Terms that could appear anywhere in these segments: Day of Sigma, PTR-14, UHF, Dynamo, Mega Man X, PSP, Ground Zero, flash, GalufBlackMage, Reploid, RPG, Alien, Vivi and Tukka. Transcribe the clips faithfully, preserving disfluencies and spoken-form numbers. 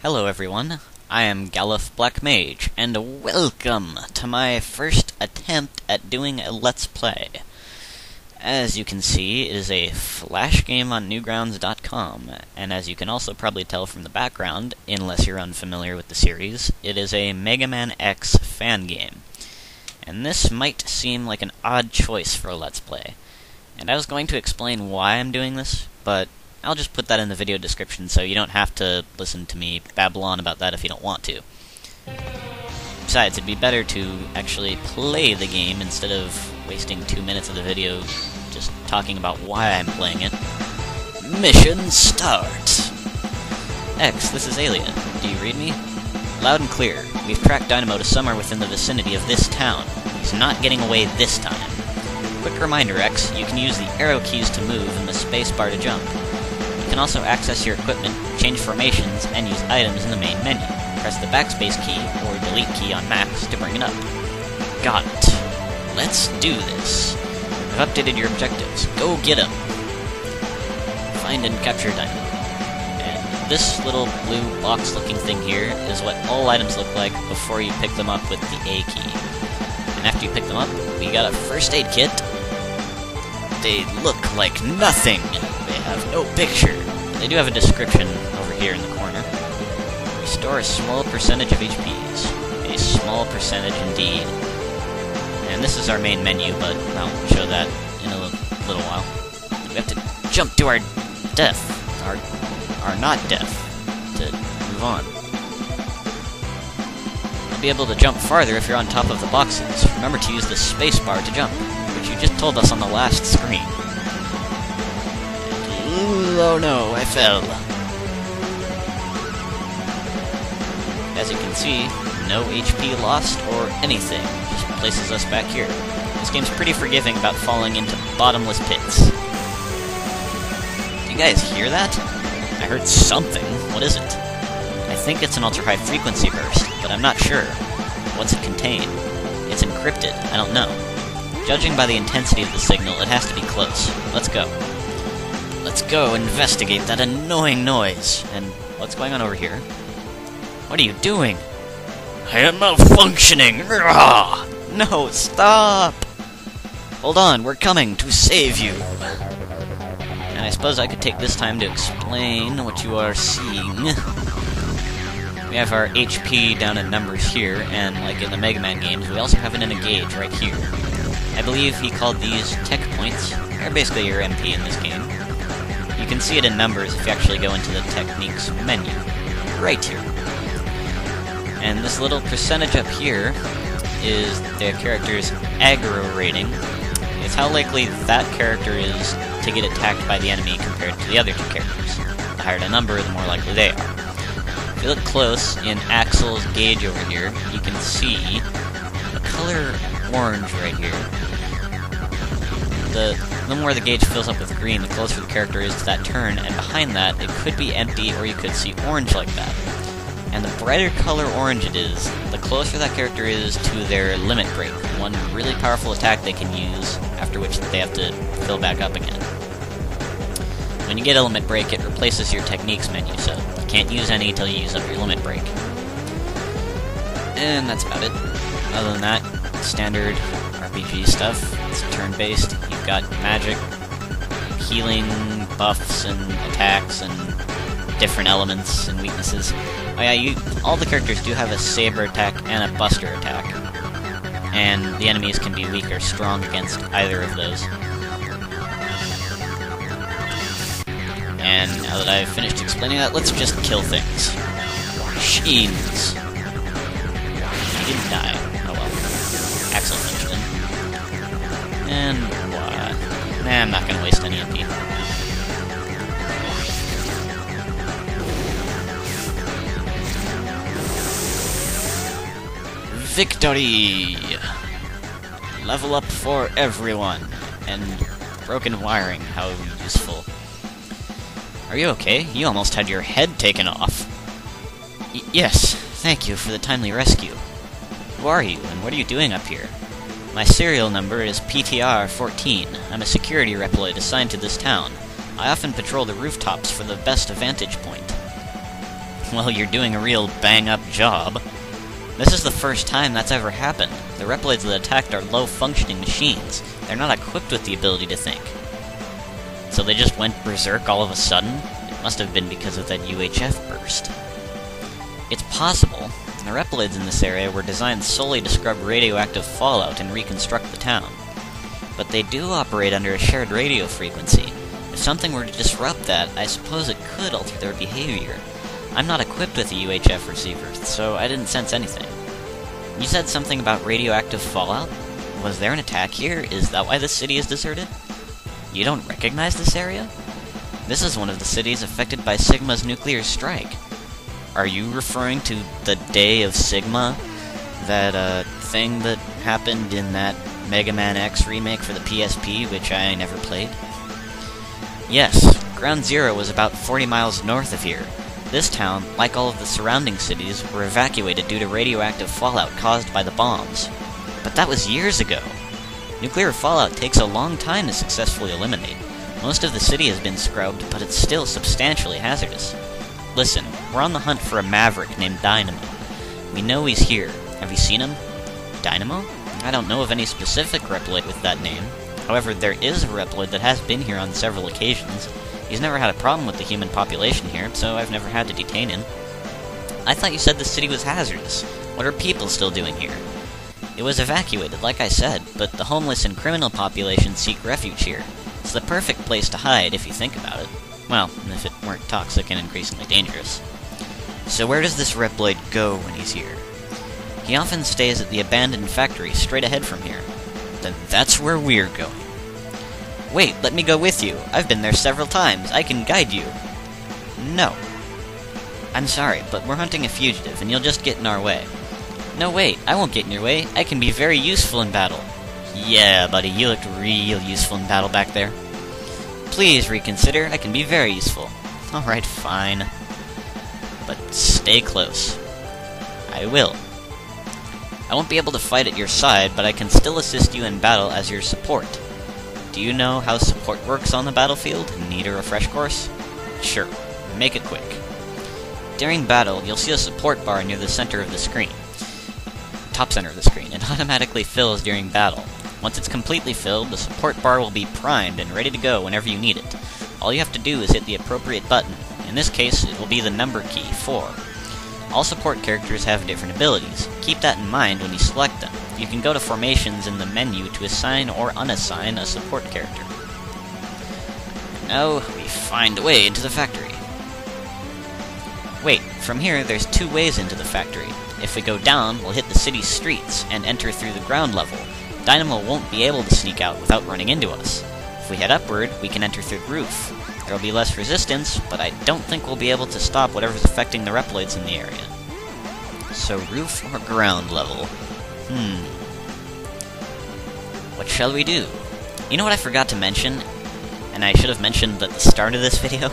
Hello everyone, I am GalufBlackMage, and welcome to my first attempt at doing a Let's Play. As you can see, it is a Flash game on new grounds dot com, and as you can also probably tell from the background, unless you're unfamiliar with the series, it is a Mega Man X fan game. And this might seem like an odd choice for a Let's Play, and I was going to explain why I'm doing this, but I'll just put that in the video description so you don't have to listen to me babble on about that if you don't want to. Besides, it'd be better to actually play the game instead of wasting two minutes of the video just talking about why I'm playing it. Mission start! X, this is Alien. Do you read me? Loud and clear. We've tracked Dynamo to somewhere within the vicinity of this town. He's not getting away this time. Quick reminder, X, you can use the arrow keys to move and the spacebar to jump. You can also access your equipment, change formations, and use items in the main menu. Press the backspace key, or delete key on max, to bring it up. Got it. Let's do this. I've updated your objectives. Go get 'em! Find and capture Dynamo. And this little blue box-looking thing here is what all items look like before you pick them up with the A key. And after you pick them up, we got a first aid kit. They look like nothing! They have no picture. They do have a description over here in the corner. Restore a small percentage of H Ps. A small percentage indeed. And this is our main menu, but I'll show that in a little while. We have to jump to our death. Our, our not death. To move on. You'll be able to jump farther if you're on top of the boxes. Remember to use the space bar to jump, which you just told us on the last screen. Oh no, I fell. As you can see, no H P lost or anything. Just places us back here. This game's pretty forgiving about falling into bottomless pits. Do you guys hear that? I heard something. What is it? I think it's an ultra-high frequency burst, but I'm not sure. What's it contain? It's encrypted. I don't know. Judging by the intensity of the signal, it has to be close. Let's go. Let's go investigate that annoying noise. And what's going on over here? What are you doing? I am malfunctioning! No, stop! Hold on, we're coming to save you! And I suppose I could take this time to explain what you are seeing. We have our H P down in numbers here, and like in the Mega Man games, we also have it in a gauge right here. I believe he called these tech points. They're basically your M P in this game. You can see it in numbers if you actually go into the Techniques menu. Right here. And this little percentage up here is their character's aggro rating. It's how likely that character is to get attacked by the enemy compared to the other two characters. The higher the number, the more likely they are. If you look close in Axel's gauge over here, you can see a color orange right here. The... The more the gauge fills up with green, the closer the character is to that turn, and behind that, it could be empty, or you could see orange like that. And the brighter color orange it is, the closer that character is to their limit break, one really powerful attack they can use, after which they have to fill back up again. When you get a limit break, it replaces your Techniques menu, so you can't use any until you use up your limit break. And that's about it. Other than that, standard R P G stuff, it's turn-based. You've got magic, healing, buffs, and attacks, and different elements and weaknesses. Oh yeah, you, all the characters do have a saber attack and a buster attack, and the enemies can be weak or strong against either of those. And now that I've finished explaining that, let's just kill things. Machines! He didn't die. Oh well. Axel finished. And what? Nah, I'm not gonna waste any M P. Victory! Level up for everyone. And broken wiring, how useful. Are you okay? You almost had your head taken off. Y- yes, thank you for the timely rescue. Who are you, and what are you doing up here? My serial number is P T R fourteen. I'm a security reploid assigned to this town. I often patrol the rooftops for the best vantage point. well, you're doing a real bang-up job. This is the first time that's ever happened. The Replides that attacked are low-functioning machines. They're not equipped with the ability to think. So they just went berserk all of a sudden? It must have been because of that U H F burst. It's possible. The Replides in this area were designed solely to scrub radioactive fallout and reconstruct the town. But they do operate under a shared radio frequency. If something were to disrupt that, I suppose it could alter their behavior. I'm not equipped with a U H F receiver, so I didn't sense anything. You said something about radioactive fallout? Was there an attack here? Is that why this city is deserted? You don't recognize this area? This is one of the cities affected by Sigma's nuclear strike. Are you referring to the Day of Sigma? That, uh, thing that happened in that Mega Man X remake for the P S P, which I never played? Yes, Ground Zero was about forty miles north of here. This town, like all of the surrounding cities, were evacuated due to radioactive fallout caused by the bombs. But that was years ago. Nuclear fallout takes a long time to successfully eliminate. Most of the city has been scrubbed, but it's still substantially hazardous. Listen, we're on the hunt for a maverick named Dynamo. We know he's here. Have you seen him? Dynamo? I don't know of any specific Replite with that name. However, there is a Replite that has been here on several occasions. He's never had a problem with the human population here, so I've never had to detain him. I thought you said the city was hazardous. What are people still doing here? It was evacuated, like I said, but the homeless and criminal population seek refuge here. It's the perfect place to hide, if you think about it. Well, if it weren't toxic and increasingly dangerous. So where does this Reploid go when he's here? He often stays at the abandoned factory straight ahead from here. Then that's where we're going. Wait, let me go with you. I've been there several times. I can guide you. No. I'm sorry, but we're hunting a fugitive, and you'll just get in our way. No, wait, I won't get in your way. I can be very useful in battle. Yeah, buddy, you looked real useful in battle back there. Please reconsider. I can be very useful. Alright, fine. But stay close. I will. I won't be able to fight at your side, but I can still assist you in battle as your support. Do you know how support works on the battlefield? Need a refresh course? Sure. Make it quick. During battle, you'll see a support bar near the center of the screen. Top center of the screen. It automatically fills during battle. Once it's completely filled, the support bar will be primed and ready to go whenever you need it. All you have to do is hit the appropriate button. In this case, it will be the number key, four. All support characters have different abilities. Keep that in mind when you select them. You can go to formations in the menu to assign or unassign a support character. Now, we find a way into the factory. Wait, from here there's two ways into the factory. If we go down, we'll hit the city's streets and enter through the ground level. Dynamo won't be able to sneak out without running into us. If we head upward, we can enter through the roof. There'll be less resistance, but I don't think we'll be able to stop whatever's affecting the Reploids in the area. So roof or ground level? Hmm. What shall we do? You know what I forgot to mention? And I should have mentioned at the start of this video?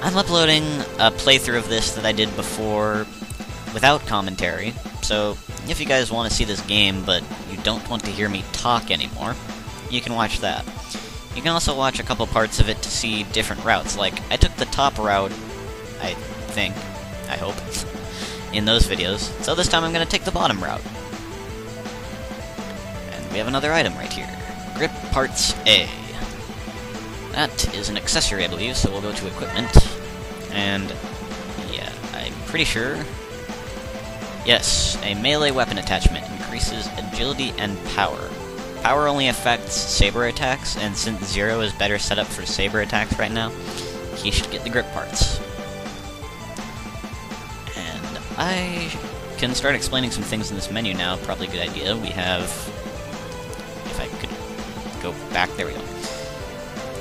I'm uploading a playthrough of this that I did before without commentary, so if you guys want to see this game but you don't want to hear me talk anymore, you can watch that. You can also watch a couple parts of it to see different routes, like I took the top route, I think, I hope, in those videos, so this time I'm going to take the bottom route. We have another item right here. Grip Parts A. That is an accessory, I believe, so we'll go to equipment. And, yeah, I'm pretty sure... Yes, a melee weapon attachment increases agility and power. Power only affects saber attacks, and since Zero is better set up for saber attacks right now, he should get the grip parts. And I can start explaining some things in this menu now, probably a good idea. We have... If I could go back, there we go.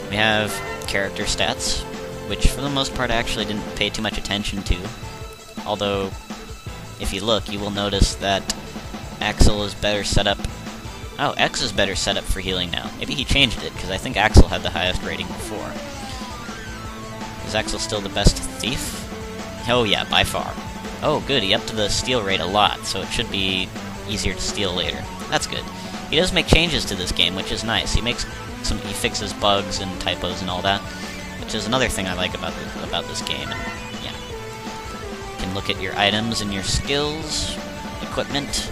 We have character stats, which for the most part I actually didn't pay too much attention to. Although, if you look, you will notice that Axel is better set up... Oh, X is better set up for healing now. Maybe he changed it, because I think Axel had the highest rating before. Is Axel still the best thief? Oh yeah, by far. Oh good, he upped the steal rate a lot, so it should be easier to steal later. That's good. He does make changes to this game, which is nice. He makes some, he fixes bugs and typos and all that, which is another thing I like about this, about this game. And yeah, can look at your items and your skills, equipment,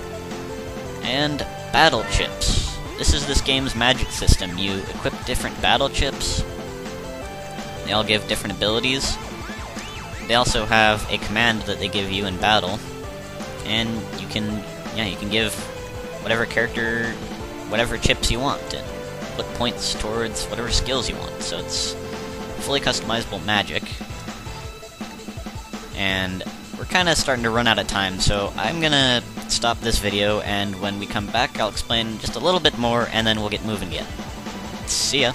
and battle chips. This is this game's magic system. You equip different battle chips. They all give different abilities. They also have a command that they give you in battle, and you can, yeah, you can give whatever character, whatever chips you want, and put points towards whatever skills you want. So it's fully customizable magic. And we're kind of starting to run out of time, so I'm gonna stop this video, and when we come back I'll explain just a little bit more, and then we'll get moving again. See ya!